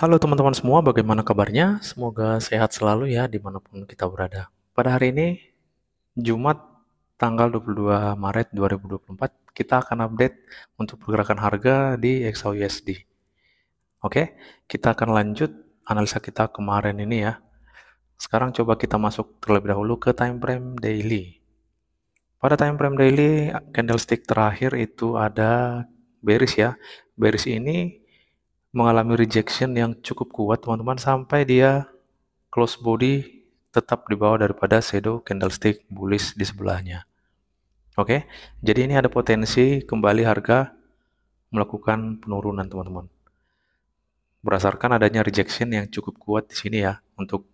Halo teman-teman semua, bagaimana kabarnya? Semoga sehat selalu ya dimanapun kita berada. Pada hari ini, Jumat tanggal 22 Maret 2024, kita akan update untuk pergerakan harga di XAUUSD. Oke, kita akan lanjut analisa kita kemarin ini ya. Sekarang coba kita masuk terlebih dahulu ke time frame daily. Pada time frame daily, candlestick terakhir itu ada bearish ya. Bearish ini mengalami rejection yang cukup kuat teman-teman, sampai dia close body tetap di bawah daripada shadow candlestick bullish di sebelahnya. Oke, jadi ini ada potensi kembali harga melakukan penurunan teman-teman, berdasarkan adanya rejection yang cukup kuat di sini ya, untuk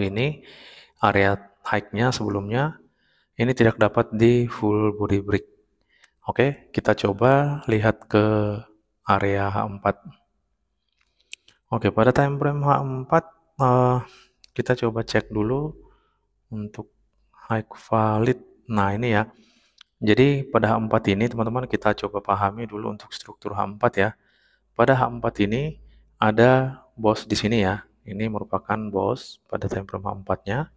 ini area high-nya sebelumnya ini tidak dapat di full body break. Oke, kita coba lihat ke area H4. Oke, pada time frame H4 kita coba cek dulu untuk high valid. Nah ini ya, jadi pada H4 ini teman-teman kita coba pahami dulu untuk struktur H4 ya. Pada H4 ini ada boss di sini ya, ini merupakan boss pada time frame H4-nya.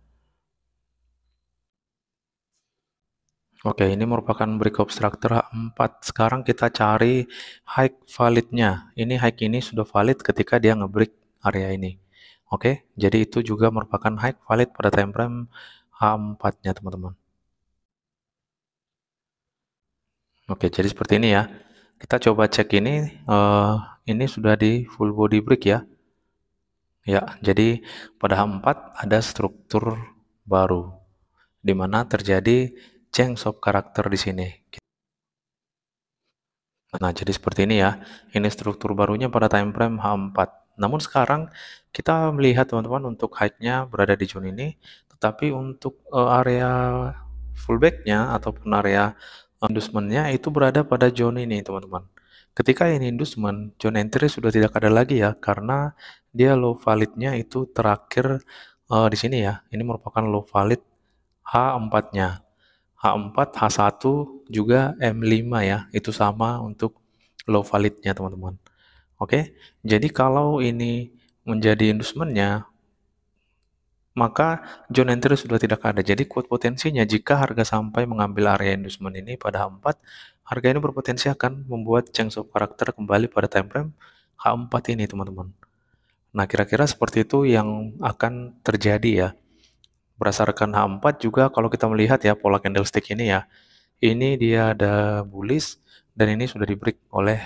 Oke, ini merupakan break obstructor H4. Sekarang kita cari high validnya. Ini high ini sudah valid ketika dia ngebreak area ini. Oke, jadi itu juga merupakan high valid pada time frame H4-nya teman-teman. Oke, jadi seperti ini ya. Kita coba cek ini sudah di full body break ya. Ya, jadi pada H4 ada struktur baru di mana terjadi change of karakter di sini. Nah, jadi seperti ini ya. Ini struktur barunya pada time frame H4. Namun sekarang kita melihat teman-teman untuk high-nya berada di zone ini, tetapi untuk area fullback-nya ataupun area inducement-nya itu berada pada zone ini teman-teman. Ketika ini inducement, zone entry sudah tidak ada lagi ya, karena dia low valid-nya itu terakhir di sini ya. Ini merupakan low valid H4-nya. H4, H1 juga M5 ya, itu sama untuk low validnya teman-teman. Oke, jadi kalau ini menjadi inducement-nya, maka zone entry sudah tidak ada. Jadi kuat potensinya jika harga sampai mengambil area inducement ini pada H4, harga ini berpotensi akan membuat change of karakter kembali pada time frame H4 ini teman-teman. Nah, kira-kira seperti itu yang akan terjadi ya. Berdasarkan H4 juga kalau kita melihat ya pola candlestick ini ya, ini dia ada bullish dan ini sudah di-break oleh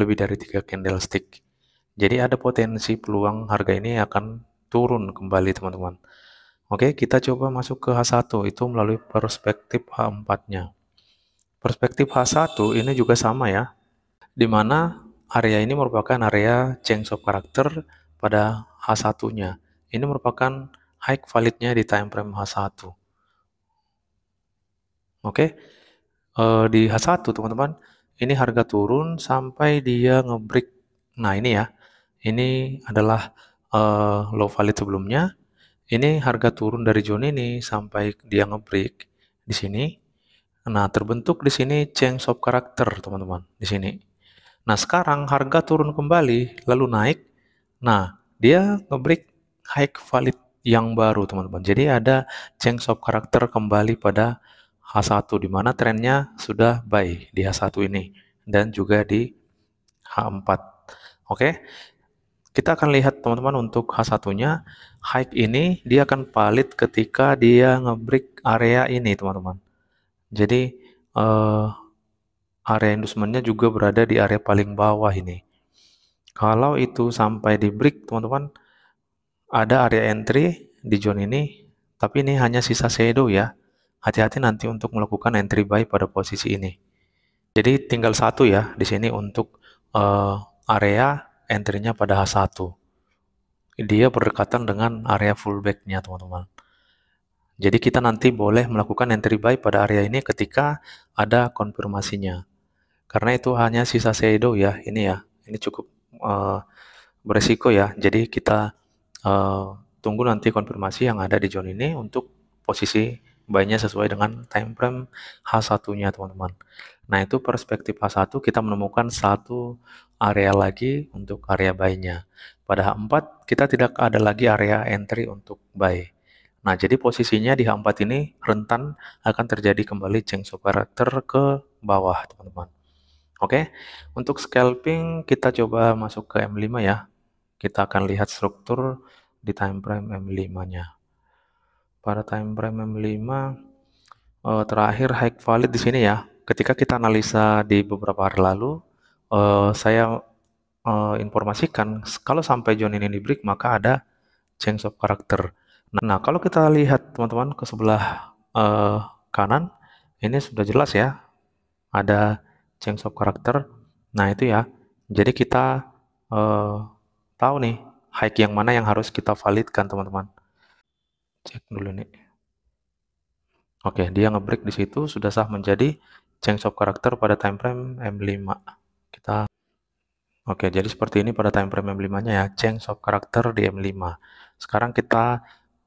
lebih dari 3 candlestick. Jadi ada potensi peluang harga ini akan turun kembali teman-teman. Oke, kita coba masuk ke H1 itu melalui perspektif H4-nya. Perspektif H1 ini juga sama ya, dimana area ini merupakan area change of karakter pada H1-nya. Ini merupakan high validnya di time frame H1. Oke, di H1 teman-teman, ini harga turun sampai dia ngebreak. Nah ini ya, ini adalah low valid sebelumnya. Ini harga turun dari zone ini sampai dia ngebreak di sini. Nah, terbentuk di sini change of karakter teman-teman di sini. Nah sekarang harga turun kembali lalu naik. Nah dia ngebreak high valid yang baru teman-teman. Jadi ada change of karakter kembali pada H1, di mana trennya sudah buy di H1 ini dan juga di H4. Oke. Kita akan lihat teman-teman untuk H1-nya, high ini dia akan valid ketika dia ngebreak area ini teman-teman. Jadi area inducement-nya juga berada di area paling bawah ini. Kalau itu sampai di break teman-teman, ada area entry di zone ini, tapi ini hanya sisa shadow ya. Hati-hati nanti untuk melakukan entry buy pada posisi ini. Jadi tinggal satu ya di sini untuk area entry-nya pada H1. Dia berdekatan dengan area fullback-nya teman-teman. Jadi kita nanti boleh melakukan entry buy pada area ini ketika ada konfirmasinya. Karena itu hanya sisa shadow ya, ini ya. Ini cukup beresiko ya. Jadi kita tunggu nanti konfirmasi yang ada di zone ini untuk posisi buy-nya sesuai dengan time frame H1-nya teman-teman. Nah, itu perspektif H1 kita menemukan satu area lagi untuk area buy-nya. Pada H4 kita tidak ada lagi area entry untuk buy. Nah, jadi posisinya di H4 ini rentan akan terjadi kembali change of character ke bawah, teman-teman. Oke, untuk scalping kita coba masuk ke M5 ya. Kita akan lihat struktur di time frame M5-nya. Pada time frame M5 terakhir high valid di sini ya. Ketika kita analisa di beberapa hari lalu, saya informasikan kalau sampai zone ini di break maka ada change of character. Nah, kalau kita lihat teman-teman ke sebelah kanan, ini sudah jelas ya, ada change of character. Nah, itu ya. Jadi kita tahu nih, high yang mana yang harus kita validkan, teman-teman. Cek dulu nih. Oke, dia nge-break di situ, sudah sah menjadi change of character pada time frame M5. Kita oke, jadi seperti ini pada time frame M5-nya ya, change of character di M5. Sekarang kita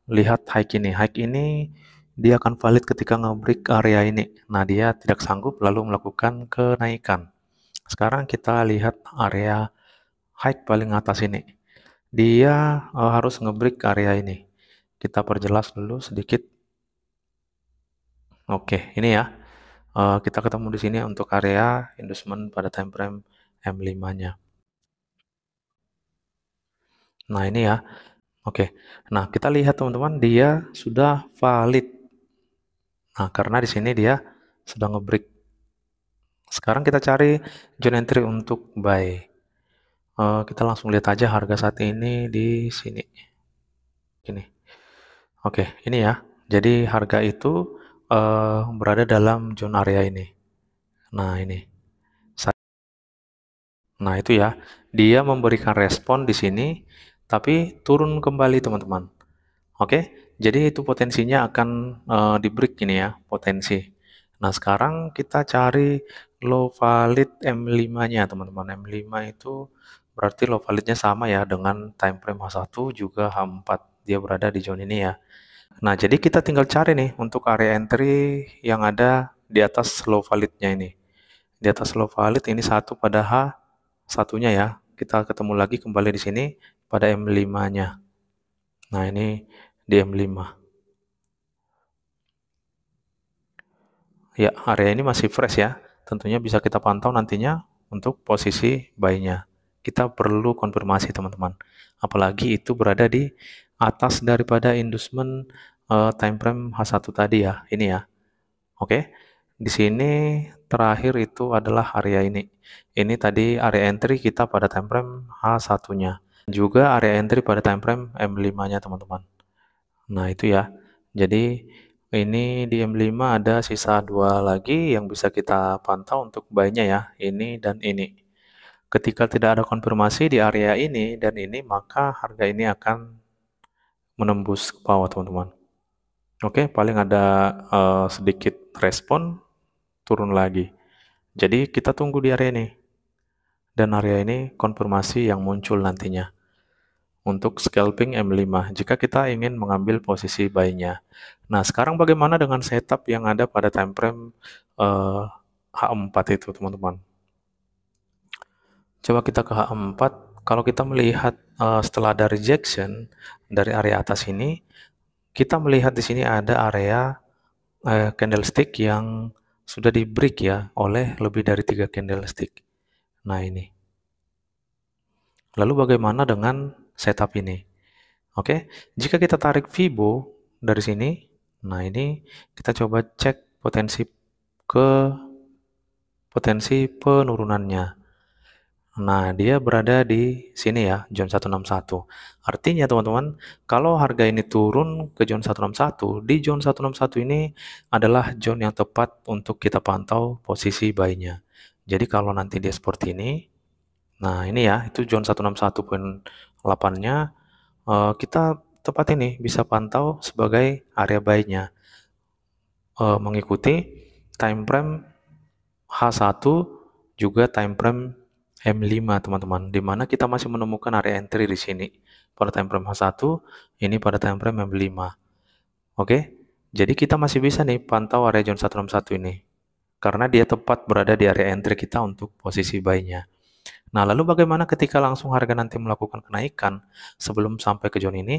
lihat high ini. High ini dia akan valid ketika nge-break area ini. Nah, dia tidak sanggup lalu melakukan kenaikan. Sekarang kita lihat area high paling atas ini. Dia harus nge-break area ini. Kita perjelas dulu sedikit. Oke, ini ya. Kita ketemu di sini untuk area inducement pada time frame M5-nya. Nah, ini ya. Oke, nah kita lihat teman-teman, dia sudah valid. Nah, karena di sini dia sudah nge-break. Sekarang kita cari zone entry untuk buy. Kita langsung lihat aja harga saat ini di sini. Gini. Oke, ini ya. Jadi harga itu berada dalam zone area ini. Nah, ini. Nah, itu ya. Dia memberikan respon di sini, tapi turun kembali teman-teman. Oke, jadi itu potensinya akan di break ini ya, potensi. Nah, sekarang kita cari low valid M5-nya teman-teman. M5 itu berarti low validnya sama ya dengan time frame H1 juga H4. Dia berada di zone ini ya. Nah, jadi kita tinggal cari nih untuk area entry yang ada di atas low validnya ini. Di atas low valid ini satu pada H1-nya ya. Kita ketemu lagi kembali di sini pada M5-nya. Nah, ini di M5. Ya, area ini masih fresh ya. Tentunya bisa kita pantau nantinya untuk posisi buy-nya. Kita perlu konfirmasi teman-teman. Apalagi itu berada di atas daripada inducement time frame H1 tadi ya. Ini ya. Oke. Di sini terakhir itu adalah area ini. Ini tadi area entry kita pada time frame H1-nya. Juga area entry pada time frame M5-nya teman-teman. Nah, itu ya. Jadi ini di M5 ada sisa dua lagi yang bisa kita pantau untuk buy-nya ya. Ini dan ini. Ketika tidak ada konfirmasi di area ini dan ini, maka harga ini akan menembus ke bawah teman-teman. Oke, paling ada sedikit respon turun lagi. Jadi kita tunggu di area ini. Dan area ini konfirmasi yang muncul nantinya. Untuk scalping M5 jika kita ingin mengambil posisi buy-nya. Nah, sekarang bagaimana dengan setup yang ada pada time frame H4 itu teman-teman? Coba kita ke H4. Kalau kita melihat setelah ada rejection dari area atas ini, kita melihat di sini ada area candlestick yang sudah di break ya oleh lebih dari 3 candlestick. Nah, ini. Lalu bagaimana dengan setup ini? Oke, jika kita tarik Fibo dari sini, nah ini kita coba cek potensi penurunannya. Nah, dia berada di sini ya, zone 161. Artinya teman-teman, kalau harga ini turun ke zone 161, di zone 161 ini adalah zone yang tepat untuk kita pantau posisi buy-nya. Jadi kalau nanti dia seperti ini, nah ini ya, itu zone 161.8-nya, kita tepat ini bisa pantau sebagai area buy-nya. Mengikuti time frame H1 juga time frame M5 teman-teman, dimana kita masih menemukan area entry di sini pada time frame H1, ini pada time frame M5. Oke, jadi kita masih bisa nih pantau area zone 161 ini. karena dia tepat berada di area entry kita untuk posisi buy-nya. Nah, lalu bagaimana ketika langsung harga nanti melakukan kenaikan sebelum sampai ke zone ini?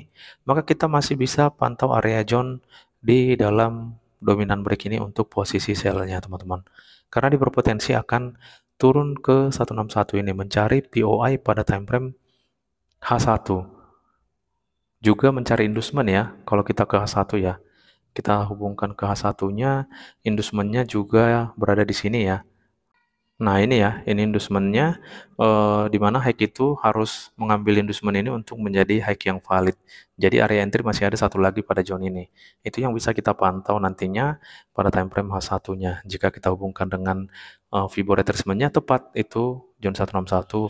Maka kita masih bisa pantau area zone di dalam dominan break ini untuk posisi sell-nya, teman-teman. Karena diberpotensi akan turun ke 161 ini, mencari POI pada time frame H1. Juga mencari inducement ya, kalau kita ke H1 ya. Kita hubungkan ke H1-nya, inducement-nya juga berada di sini ya. Nah ini ya, ini inducement-nya di mana high itu harus mengambil inducement ini untuk menjadi high yang valid. Jadi area entry masih ada satu lagi pada zone ini. Itu yang bisa kita pantau nantinya pada time frame H1-nya. Jika kita hubungkan dengan Fibo retracement-nya tepat itu zone 161.8.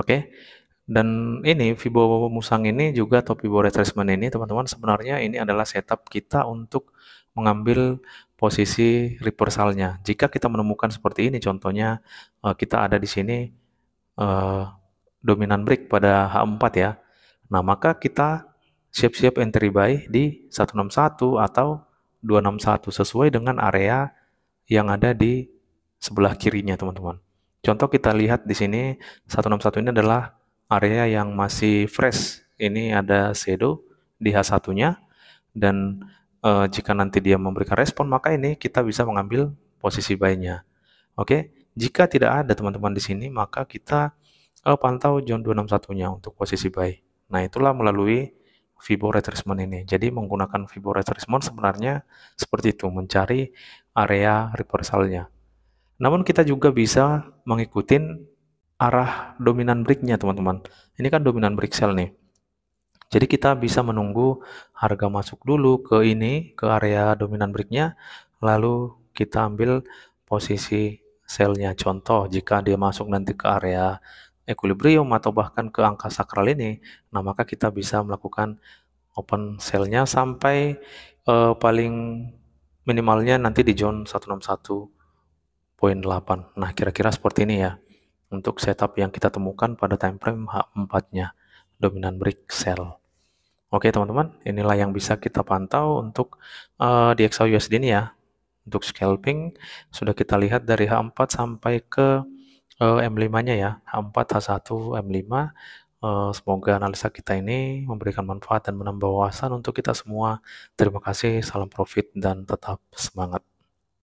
Oke. Dan ini Fibo musang ini juga atau Fibo retracement ini teman-teman sebenarnya ini adalah setup kita untuk mengambil posisi reversalnya. Jika kita menemukan seperti ini, contohnya kita ada di sini dominan break pada H4 ya. Nah, maka kita siap-siap entry buy di 161 atau 261 sesuai dengan area yang ada di sebelah kirinya, teman-teman. Contoh kita lihat di sini 161 ini adalah area yang masih fresh. Ini ada shadow di H1-nya dan jika nanti dia memberikan respon, maka ini kita bisa mengambil posisi buy-nya. Oke, jika tidak ada teman-teman di sini, maka kita pantau zone 261-nya untuk posisi buy. Nah, itulah melalui Fibo retracement ini. Jadi, menggunakan Fibo retracement sebenarnya seperti itu, mencari area reversalnya. Namun, kita juga bisa mengikuti arah dominan break-nya, teman-teman. Ini kan dominan break sell nih. Jadi kita bisa menunggu harga masuk dulu ke ini, ke area dominan break-nya, lalu kita ambil posisi sell-nya. Contoh, jika dia masuk nanti ke area equilibrium atau bahkan ke angka sakral ini, nah maka kita bisa melakukan open sell-nya sampai paling minimalnya nanti di zone 161.8. Nah, kira-kira seperti ini ya, untuk setup yang kita temukan pada time frame H4-nya, dominan break sell. Oke teman-teman, inilah yang bisa kita pantau untuk di XAUUSD ini ya. Untuk scalping sudah kita lihat dari H4 sampai ke M5-nya ya. H4, H1, M5. Semoga analisa kita ini memberikan manfaat dan menambah wawasan untuk kita semua. Terima kasih, salam profit dan tetap semangat.